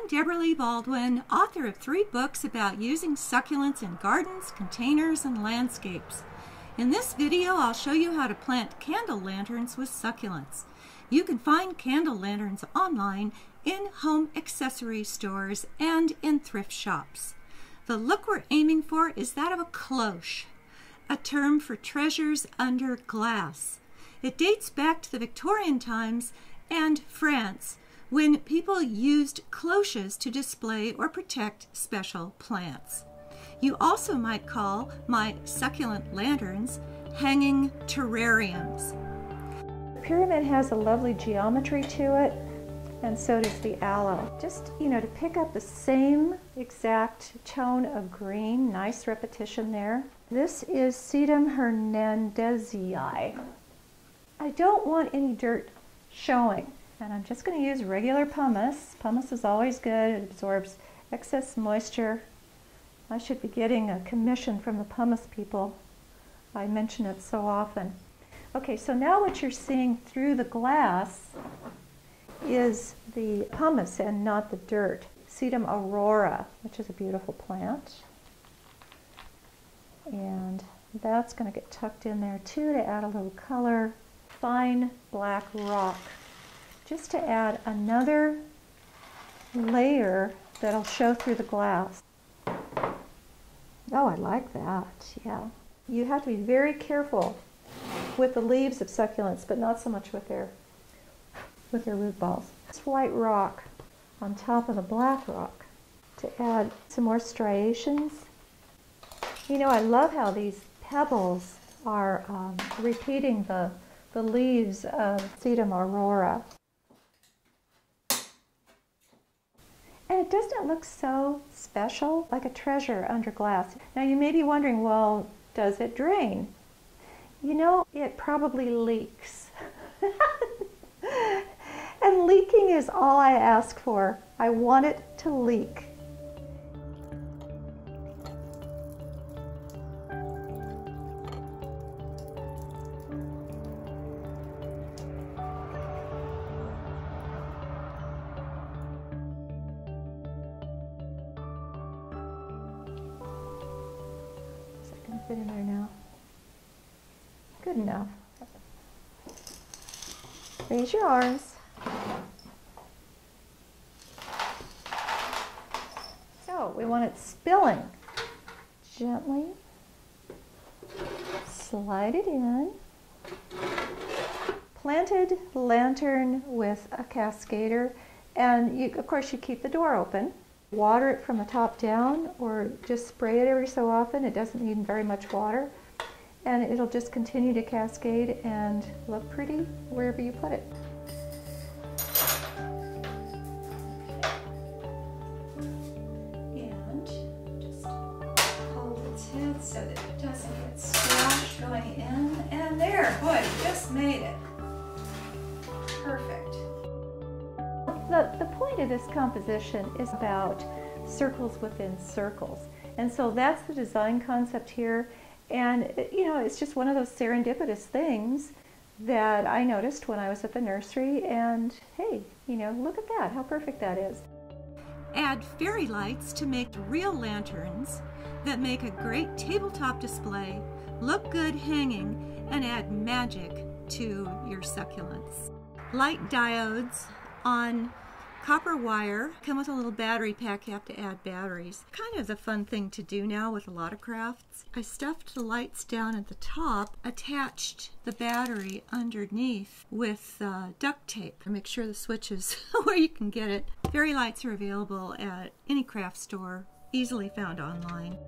I'm Debra Lee Baldwin, author of 3 books about using succulents in gardens, containers, and landscapes. In this video, I'll show you how to plant candle lanterns with succulents. You can find candle lanterns online, in home accessory stores, and in thrift shops. The look we're aiming for is that of a cloche, a term for treasures under glass. It dates back to the Victorian times and France, when people used cloches to display or protect special plants. You also might call my succulent lanterns hanging terrariums. The pyramid has a lovely geometry to it, and so does the aloe. Just, to pick up the same exact tone of green, nice repetition there. This is Sedum Hernandezii. I don't want any dirt showing. And I'm just going to use regular pumice. Pumice is always good. It absorbs excess moisture. I should be getting a commission from the pumice people. I mention it so often. Okay, so now what you're seeing through the glass is the pumice and not the dirt. Sedum aurora, which is a beautiful plant. And that's going to get tucked in there too to add a little color. Fine black rock, just to add another layer that'll show through the glass. Oh, I like that, yeah. You have to be very careful with the leaves of succulents, but not so much with their root balls. It's white rock on top of the black rock to add some more striations. I love how these pebbles are repeating the leaves of Sedum aurora. And it doesn't look so special, like a treasure under glass. Now you may be wondering, well, does it drain? It probably leaks. And leaking is all I ask for. I want it to leak. Fit in there now. Good enough. Raise your arms. So we want it spilling. Gently slide it in. Planted lantern with a cascader, and of course you keep the door open. Water it from the top down, or just spray it every so often. It doesn't need very much water, and it'll just continue to cascade and look pretty wherever you put it. And just hold its head so that it doesn't get squashed going in. And there, boy, we just made it. Perfect. The point of this composition is about circles within circles. And so that's the design concept here. And, it's just one of those serendipitous things that I noticed when I was at the nursery. And hey, look at that, how perfect that is. Add fairy lights to make real lanterns that make a great tabletop display, look good hanging, and add magic to your succulents. Light diodes on copper wire, come with a little battery pack. You have to add batteries. Kind of the fun thing to do now with a lot of crafts. I stuffed the lights down at the top, attached the battery underneath with duct tape. Make sure the switch is where you can get it. Fairy lights are available at any craft store, easily found online.